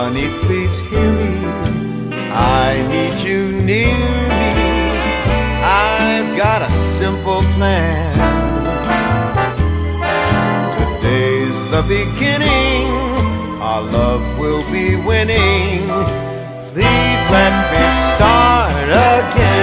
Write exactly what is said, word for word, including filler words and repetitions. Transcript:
Honey, please hear me, I need you near me. I've got a simple plan. Today's the beginning, our love will be winning. Please let me start again.